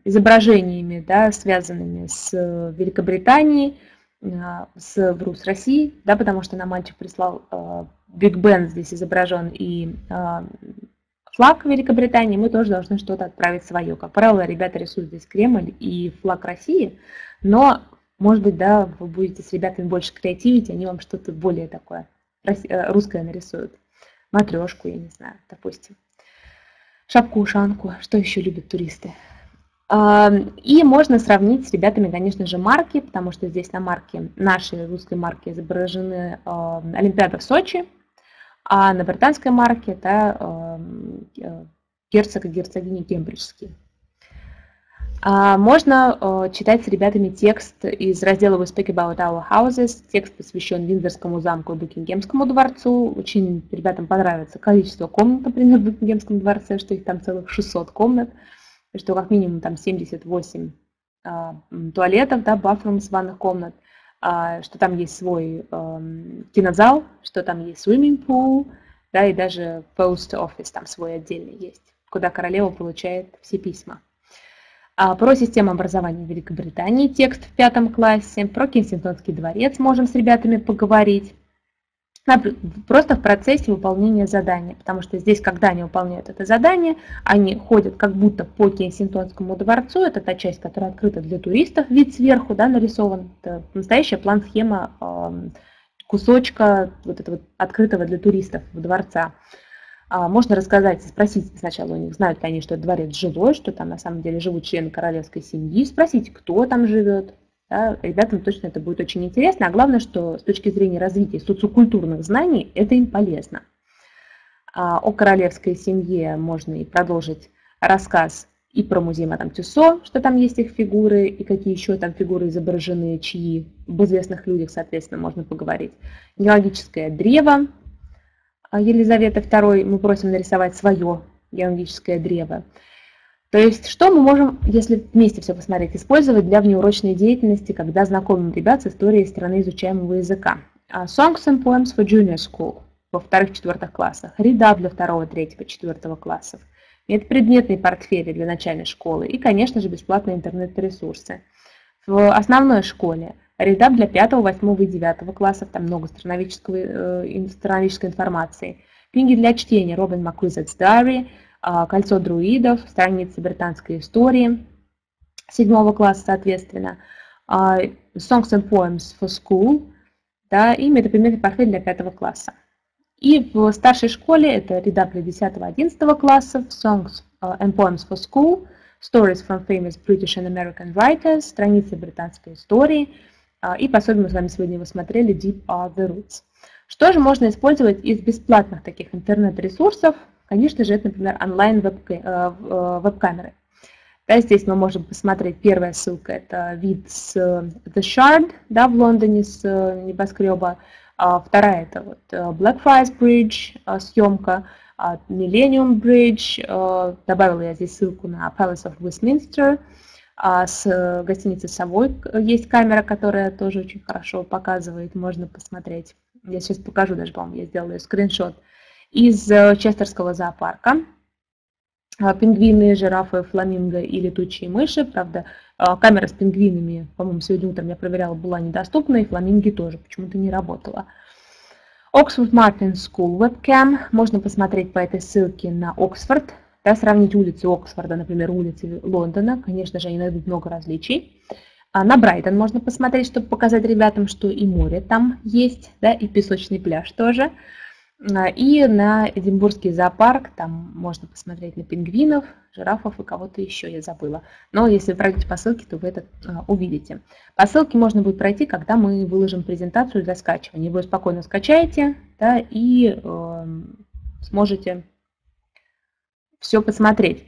изображениями, да, связанными с Великобританией, э, с, вру, с Россией, да, потому что нам мальчик прислал э, Big Ben, здесь изображен и э, флаг Великобритании, мы тоже должны что-то отправить свое. Как правило, ребята рисуют здесь Кремль и флаг России, но, может быть, да, вы будете с ребятами больше креативить, они вам что-то более такое русское нарисуют. Матрешку, я не знаю, допустим. Шапку-ушанку, что еще любят туристы. И можно сравнить с ребятами, конечно же, марки, потому что здесь на марке, нашей русской марке изображены Олимпиада в Сочи, а на британской марке это герцог и герцогини Кембриджские. Можно читать с ребятами текст из раздела «We speak about our houses». Текст посвящен Виндзорскому замку и Букингемскому дворцу. Очень ребятам понравится количество комнат, например, в Букингемском дворце, что их там целых шестьсот комнат, что как минимум там семьдесят восемь а, туалетов, да, bathrooms, ванных комнат, а, что там есть свой а, кинозал, что там есть swimming pool, да, и даже post office там свой отдельный есть, куда королева получает все письма. Про систему образования Великобритании, текст в пятом классе, про Кенсингтонский дворец можем с ребятами поговорить, просто в процессе выполнения задания, потому что здесь, когда они выполняют это задание, они ходят как будто по Кенсингтонскому дворцу, это та часть, которая открыта для туристов, вид сверху, да, нарисован, это настоящая план-схема кусочка вот этого открытого для туристов дворца. Можно рассказать, спросить сначала у них, знают ли они, что дворец жилой, что там на самом деле живут члены королевской семьи, спросить, кто там живет. Да, ребятам точно это будет очень интересно, а главное, что с точки зрения развития социокультурных знаний это им полезно. О королевской семье можно и продолжить рассказ и про музей Мадам Тюссо, что там есть их фигуры, и какие еще там фигуры изображены, чьи, об известных людях, соответственно, можно поговорить. Генеалогическое древо. Елизавета второй, мы просим нарисовать свое геологическое древо. То есть, что мы можем, если вместе все посмотреть, использовать для внеурочной деятельности, когда знакомим ребят с историей страны изучаемого языка. Songs and Poems for Junior School во вторых-четвертых классах, Read-up для второго-третьего-четвертого классов, предметные портфели для начальной школы и, конечно же, бесплатные интернет-ресурсы. В основной школе Read-up для пятого, восьмого и девятого классов, там много страновической информации. Книги для чтения Робин Маккуизетс Diary, Кольцо друидов, страницы британской истории седьмого класса, соответственно. Songs and Poems for School, да, и метапредметный портфель для пятого класса. И в старшей школе это Read-up для десятого-одиннадцатого классов, Songs and Poems for School, Stories from famous British and American writers, страницы британской истории, и пособие мы с вами сегодня его смотрели, Deep of the Roots. Что же можно использовать из бесплатных таких интернет-ресурсов? Конечно же, это, например, онлайн-веб-камеры. Да, здесь мы можем посмотреть, первая ссылка, это вид с The Shard, да, в Лондоне с небоскреба. Вторая это вот Blackfriars Bridge, съемка, Millennium Bridge, добавила я здесь ссылку на Palace of Westminster, с гостиницы «Совой» есть камера, которая тоже очень хорошо показывает, можно посмотреть. Я сейчас покажу даже вам, я сделаю скриншот из Честерского зоопарка. Пингвины, жирафы, фламинго и летучие мыши. Правда, камера с пингвинами, по-моему, сегодня утром я проверяла, была недоступна, и фламинги тоже почему-то не работала. Oxford Martin School Webcam. Можно посмотреть по этой ссылке на Оксфорд, да, сравнить улицы Оксфорда, например, улицы Лондона. Конечно же, они найдут много различий. А на Брайтон можно посмотреть, чтобы показать ребятам, что и море там есть, да, и песочный пляж тоже. И на Эдинбургский зоопарк, там можно посмотреть на пингвинов, жирафов и кого-то еще, я забыла. Но если вы пройдете по ссылке, то вы это увидите. По ссылке можно будет пройти, когда мы выложим презентацию для скачивания. Вы спокойно скачаете, да, и э, сможете все посмотреть.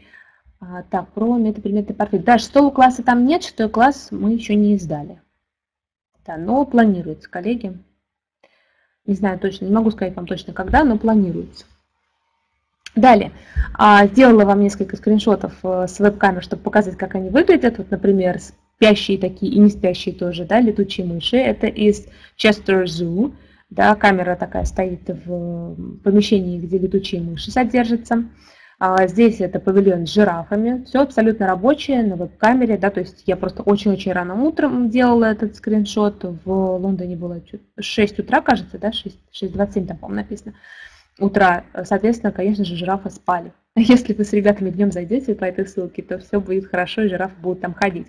Так, про метапредметный портфель. Да, шестого класса там нет, шестой класс мы еще не издали. Да, но планируется, коллеги. Не знаю точно, не могу сказать вам точно когда, но планируется. Далее. Сделала вам несколько скриншотов с веб-камер, чтобы показать, как они выглядят. Вот, например, спящие такие и не спящие тоже, да, летучие мыши. Это из Chester Zoo. Да, камера такая стоит в помещении, где летучие мыши содержатся. Здесь это павильон с жирафами. Все абсолютно рабочее на веб-камере. Да, то есть я просто очень-очень рано утром делала этот скриншот. В Лондоне было шесть утра, кажется, да, шесть двадцать семь там, по-моему, написано. Утра. Соответственно, конечно же, жирафы спали. Если вы с ребятами днем зайдете по этой ссылке, то все будет хорошо, и жирафы будут там ходить.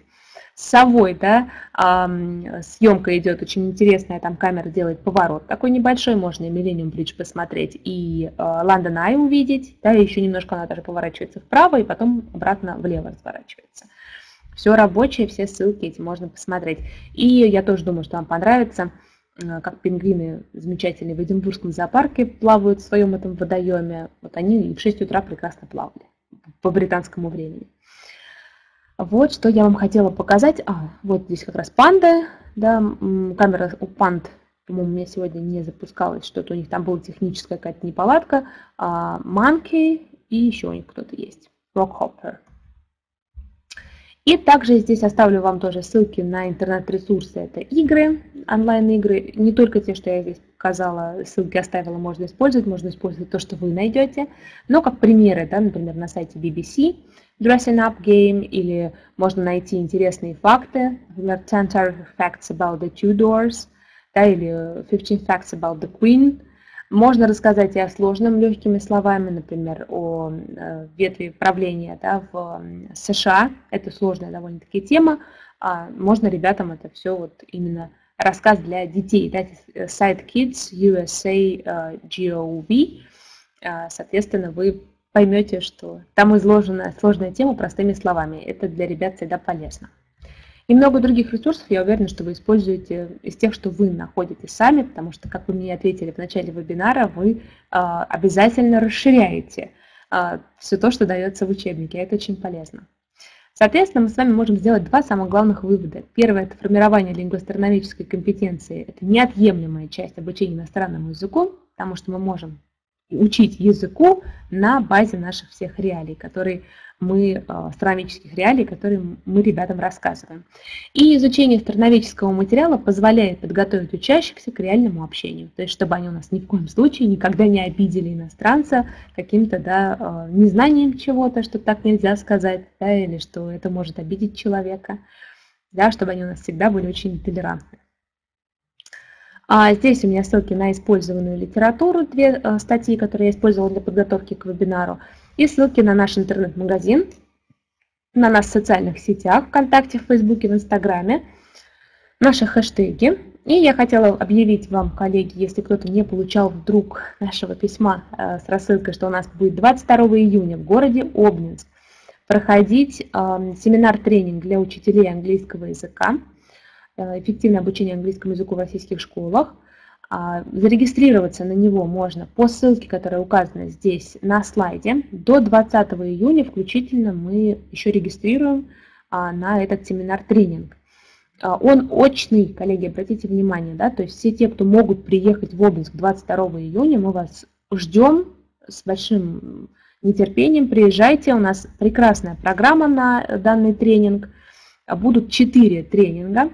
С совой, да, съемка идет очень интересная, там камера делает поворот такой небольшой, можно и Millennium Bridge посмотреть, и London Eye увидеть, да, еще немножко она даже поворачивается вправо, и потом обратно влево разворачивается. Все рабочее, все ссылки эти можно посмотреть. И я тоже думаю, что вам понравится, как пингвины замечательные в Эдинбургском зоопарке плавают в своем этом водоеме, вот они в шесть утра прекрасно плавали по британскому времени. Вот что я вам хотела показать. А, вот здесь как раз панда. Да, камера у панд, по-моему, у меня сегодня не запускалась, что-то у них там была техническая какая-то неполадка. Манки и еще у них кто-то есть. Рок-хоппер. И также здесь оставлю вам тоже ссылки на интернет-ресурсы. Это игры, онлайн-игры. Не только те, что я здесь показала, ссылки оставила, можно использовать. Можно использовать то, что вы найдете. Но как примеры, да, например, на сайте би би си. Dressing Up Game, или можно найти интересные факты, например, ten facts about the Tudors, да, или fifteen facts about the Queen. Можно рассказать и о сложном легкими словами, например, о ветви правления, да, в США. Это сложная довольно-таки тема. Можно ребятам это все вот именно рассказ для детей. Да, сайт kids dot u s a dot gov. Соответственно, вы поймете, что там изложена сложная тема простыми словами. Это для ребят всегда полезно. И много других ресурсов, я уверена, что вы используете из тех, что вы находите сами, потому что, как вы мне ответили в начале вебинара, вы э, обязательно расширяете э, все то, что дается в учебнике. Это очень полезно. Соответственно, мы с вами можем сделать два самых главных вывода. Первое – это формирование лингвоастрономической компетенции. Это неотъемлемая часть обучения иностранному языку, потому что мы можем учить языку на базе наших всех реалий, которые мы, страновических реалий, которые мы ребятам рассказываем. И изучение страновического материала позволяет подготовить учащихся к реальному общению, то есть чтобы они у нас ни в коем случае никогда не обидели иностранца каким-то, да, незнанием чего-то, что так нельзя сказать, да, или что это может обидеть человека, да, чтобы они у нас всегда были очень толерантны. А здесь у меня ссылки на использованную литературу, две статьи, которые я использовала для подготовки к вебинару, и ссылки на наш интернет-магазин, на нас в социальных сетях, ВКонтакте, в Фейсбуке, в Инстаграме. наши хэштеги. И я хотела объявить вам, коллеги, если кто-то не получал вдруг нашего письма э, с рассылкой, что у нас будет двадцать второго июня в городе Обнинск проходить э, семинар-тренинг для учителей английского языка, э, эффективное обучение английскому языку в российских школах. Э, зарегистрироваться на него можно по ссылке, которая указана здесь на слайде. До двадцатого июня включительно мы еще регистрируем э, на этот семинар-тренинг. Он очный, коллеги, обратите внимание, да, то есть все те, кто могут приехать в Обнинск двадцать второго июня, мы вас ждем с большим нетерпением, приезжайте, у нас прекрасная программа на данный тренинг, будут четыре тренинга.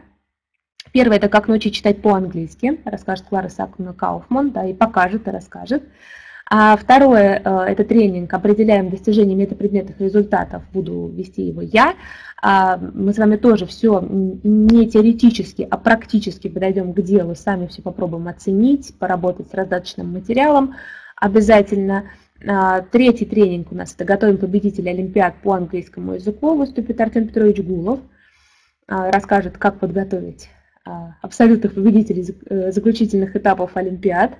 Первый – это «Как ночью читать по-английски», расскажет Клара Саковна Кауфман, да, и покажет, и расскажет. А второе – это тренинг «Определяем достижения метапредметов и результатов». Буду вести его я. Мы с вами тоже все не теоретически, а практически подойдем к делу. Сами все попробуем оценить, поработать с раздаточным материалом обязательно. Третий тренинг у нас – это «Готовим победителя Олимпиад по английскому языку». Выступит Артем Петрович Гулов, расскажет, как подготовить абсолютных победителей заключительных этапов Олимпиад.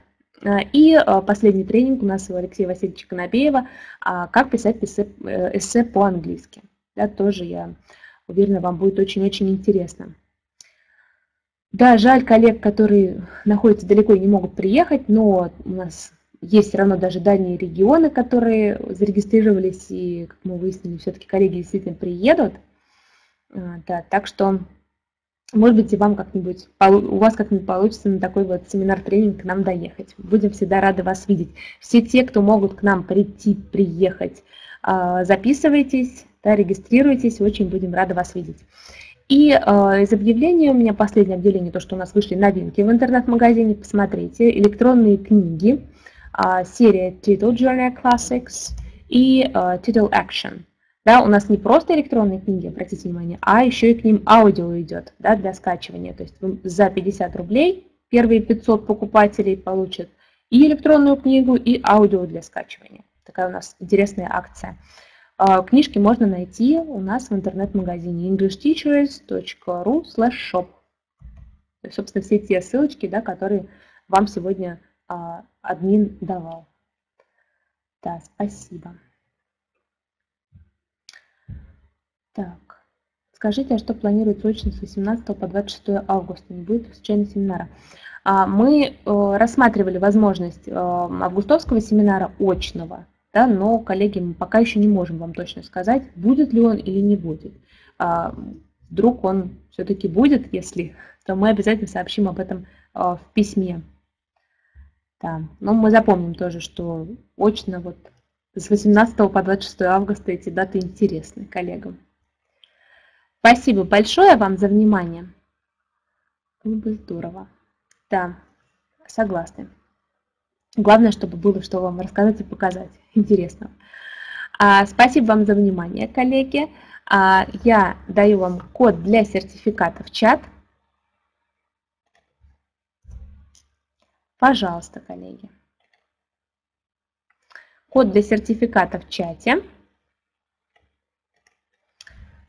И последний тренинг у нас у Алексея Васильевича Конобеева «Как писать эссе по-английски». Да, тоже, я уверена, вам будет очень-очень интересно. Да, жаль коллег, которые находятся далеко и не могут приехать, но у нас есть все равно даже дальние регионы, которые зарегистрировались, и, как мы выяснили, все-таки коллеги действительно приедут. Да, так что... Может быть, и вам как-нибудь, у вас как-нибудь получится на такой вот семинар-тренинг к нам доехать. Будем всегда рады вас видеть. Все те, кто могут к нам прийти, приехать, записывайтесь, да, регистрируйтесь, очень будем рады вас видеть. И из объявлений у меня последнее объявление, то, что у нас вышли новинки в интернет-магазине, посмотрите. Электронные книги, серия Title Journal Classics и Title Action. Да, у нас не просто электронные книги, обратите внимание, а еще и к ним аудио идет, да, для скачивания. То есть за пятьдесят рублей первые пятьсот покупателей получат и электронную книгу, и аудио для скачивания. Такая у нас интересная акция. Книжки можно найти у нас в интернет-магазине english teachers точка ru слэш shop. Собственно, все те ссылочки, да, которые вам сегодня админ давал. Да, спасибо. Так, скажите, а что планируется очень с восемнадцатого по двадцать шестое августа? Не будет случайно семинара? Мы рассматривали возможность августовского семинара очного, да, но, коллеги, мы пока еще не можем вам точно сказать, будет ли он или не будет. Вдруг он все-таки будет, если, то мы обязательно сообщим об этом в письме. Да. Но мы запомним тоже, что очно вот с восемнадцатого по двадцать шестое августа эти даты интересны коллегам. Спасибо большое вам за внимание. Было бы здорово. Да, согласны. Главное, чтобы было, что вам рассказать и показать. Интересно. А, спасибо вам за внимание, коллеги. А, я даю вам код для сертификата в чат. Пожалуйста, коллеги. Код для сертификата в чате.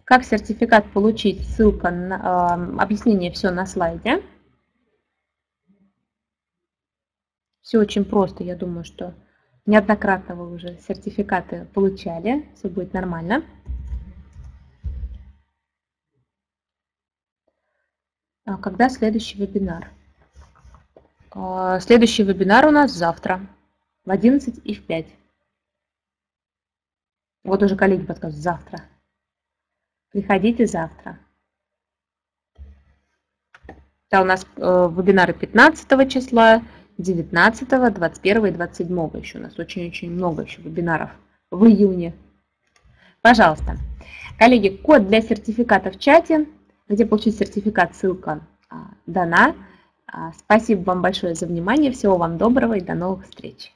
Как сертификат получить? Ссылка на э, объяснение все на слайде. Все очень просто. Я думаю, что неоднократно вы уже сертификаты получали. Все будет нормально. А когда следующий вебинар? Э, следующий вебинар у нас завтра в одиннадцать и в пять. Вот уже коллеги подскажут завтра. Приходите завтра. Да, у нас э, вебинары пятнадцатого числа, девятнадцатого, двадцать первого и двадцать седьмого еще. У нас очень-очень много еще вебинаров в июне. Пожалуйста. Коллеги, код для сертификата в чате. Где получить сертификат, ссылка дана. Спасибо вам большое за внимание. Всего вам доброго и до новых встреч.